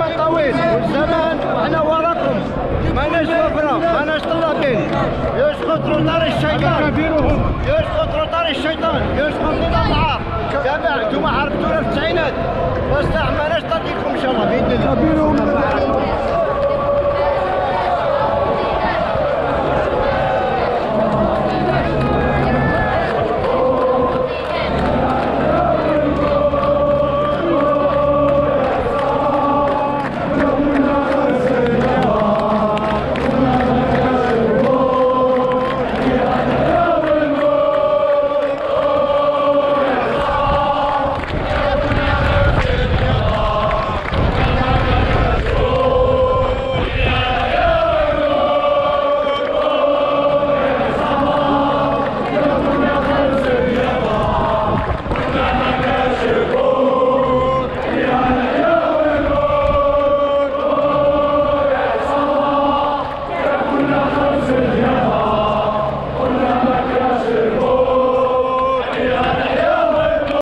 الزمن طويل والزمان وحنا وراكم، ماناش وفرة، ماناش طلابين، يسقط رطار الشيطان، يسقط رطار الشيطان، يسقط رطار العار، جماعة انتوما عرفتونا في التسعينات، بصح ماناش طاقين